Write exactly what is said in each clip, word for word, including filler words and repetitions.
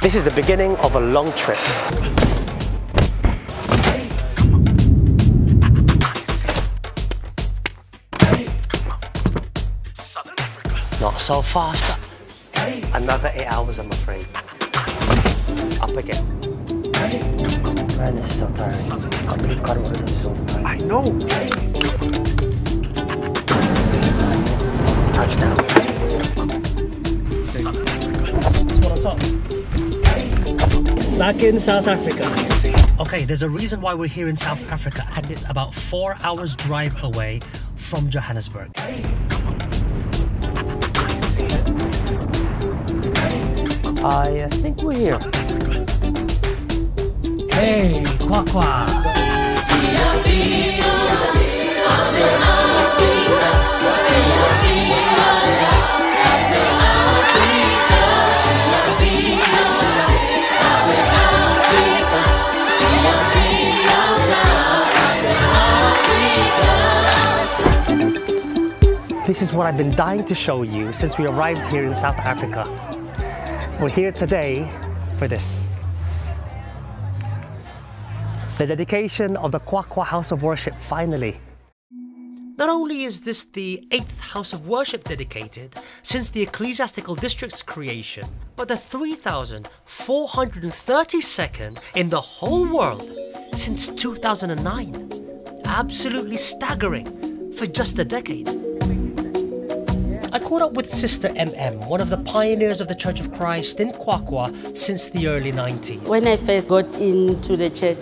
This is the beginning of a long trip. Not so fast. Another eight hours, I'm afraid. Up again. Man, this is so tiring. I can't believe Karimura does this all the time. I know. Touchdown. That's what I thought. Back in South Africa. Okay, there's a reason why we're here in South Africa, and it's about four hours drive away from Johannesburg. I think we're here. Hey, Qwaqwa! This is what I've been dying to show you since we arrived here in South Africa. We're here today for this. The dedication of the Qwaqwa House of Worship, finally. Not only is this the eighth House of Worship dedicated since the ecclesiastical district's creation, but the three thousand four hundred thirty-second in the whole world since two thousand nine. Absolutely staggering for just a decade. I caught up with Sister M M, one of the pioneers of the Church of Christ in Qwaqwa since the early nineties. When I first got into the church,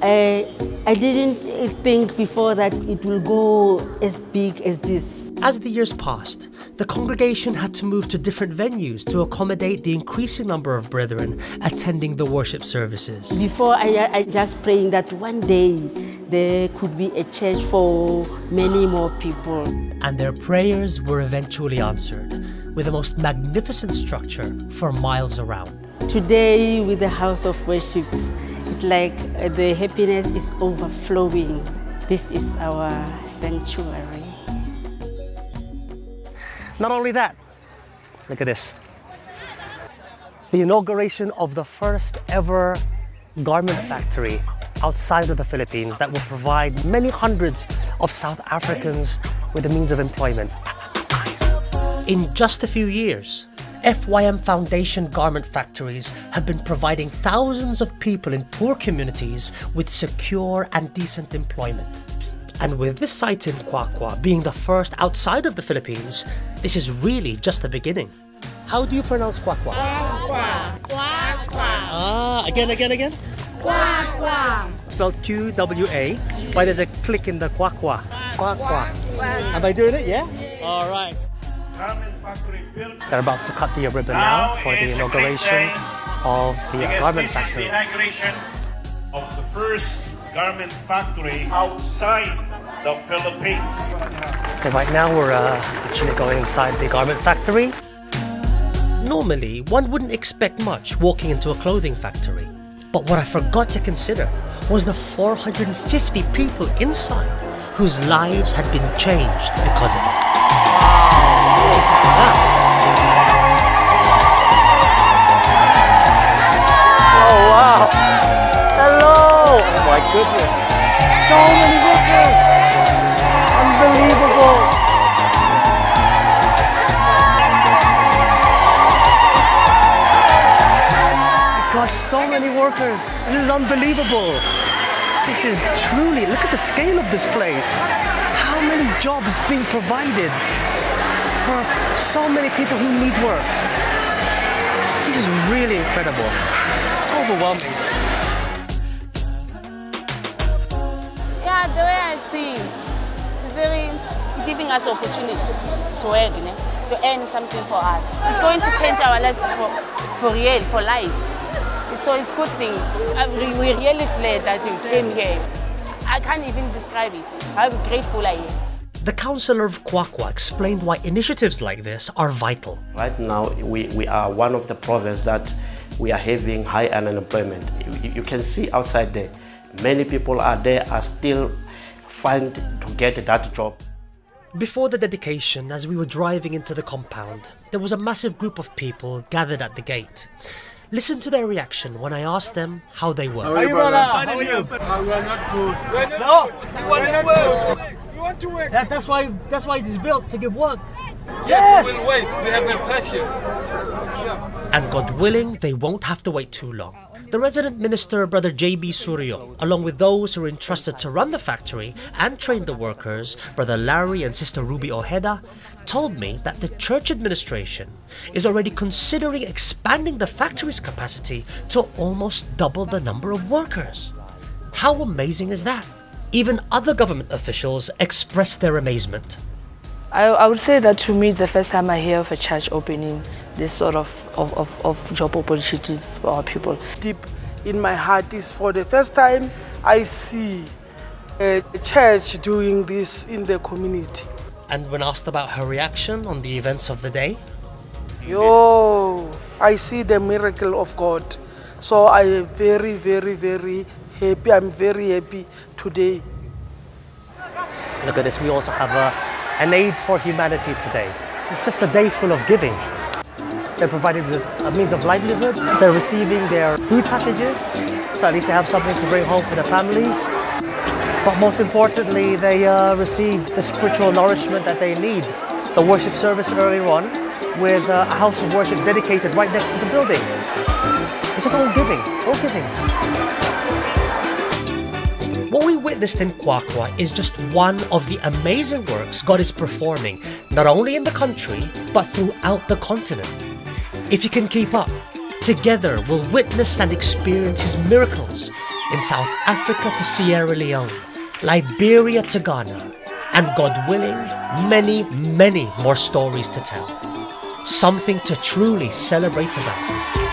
I, I didn't think before that it will go as big as this. As the years passed, the congregation had to move to different venues to accommodate the increasing number of brethren attending the worship services. Before, I, I just praying that one day there could be a church for many more people. And their prayers were eventually answered with the most magnificent structure for miles around. Today, with the House of Worship, it's like the happiness is overflowing. This is our sanctuary. Not only that, look at this. The inauguration of the first ever garment factory outside of the Philippines that will provide many hundreds of South Africans with a means of employment. In just a few years, F Y M Foundation garment factories have been providing thousands of people in poor communities with secure and decent employment. And with this site in Qwaqwa being the first outside of the Philippines, this is really just the beginning. How do you pronounce Qwaqwa? Qwaqwa. Qwaqwa. Ah, again, again, again? Qwaqwa. Spelled Q W A, but there's a click in the Qwaqwa. Qwaqwa. Am I doing it? Yeah? yeah. All right. They're about to cut the ribbon now, now for the inauguration of the garment factory. The inauguration of the first garment factory outside the Philippines. So right now we're uh, actually going inside the garment factory. Normally, one wouldn't expect much walking into a clothing factory. But what I forgot to consider was the four hundred fifty people inside whose lives had been changed because of it. Wow, listen to that. Oh wow! Hello! Oh my goodness! So many workers! Unbelievable! So many workers. This is unbelievable. This is truly, look at the scale of this place. How many jobs being provided for so many people who need work. This is really incredible. It's overwhelming. Yeah, the way I see it, it's very giving us opportunity to work, you know, to earn something for us. It's going to change our lives for, for real, for life. So it's a good thing. We're really glad that you came here. I can't even describe it. How grateful I am. The councillor of Qwaqwa explained why initiatives like this are vital. Right now, we, we are one of the provinces that we are having high unemployment. You, you can see outside there, many people are there are still find to get that job. Before the dedication, as we were driving into the compound, there was a massive group of people gathered at the gate. Listen to their reaction when I asked them how they were. How are you, brother? How are you? We are not good. We're not good. No, we want to work. We want to work. That, that's why. That's why it is built, to give work. Yes. yes. We will wait. We have a passion. Sure. And God willing, they won't have to wait too long. The resident minister, Brother J B Suryo, along with those who are entrusted to run the factory and train the workers, Brother Larry and Sister Ruby Ojeda, told me that the church administration is already considering expanding the factory's capacity to almost double the number of workers. How amazing is that? Even other government officials expressed their amazement. I, I would say that to me, it's the first time I hear of a church opening this sort of, of, of, of job opportunities for our people. Deep in my heart is, for the first time I see a church doing this in the community. And when asked about her reaction on the events of the day? Yo, I see the miracle of God. So I am very, very, very happy. I'm very happy today. Look at this, we also have a, an aid for humanity today. It's just a day full of giving. They're provided with a means of livelihood. They're receiving their food packages, so at least they have something to bring home for their families. But most importantly, they uh, receive the spiritual nourishment that they need. The worship service earlier on, with uh, a house of worship dedicated right next to the building. It's just all giving, all giving. What we witnessed in Qwaqwa is just one of the amazing works God is performing, not only in the country, but throughout the continent. If you can keep up, together we'll witness and experience His miracles in South Africa to Sierra Leone, Liberia to Ghana, and God willing, many, many more stories to tell. Something to truly celebrate about.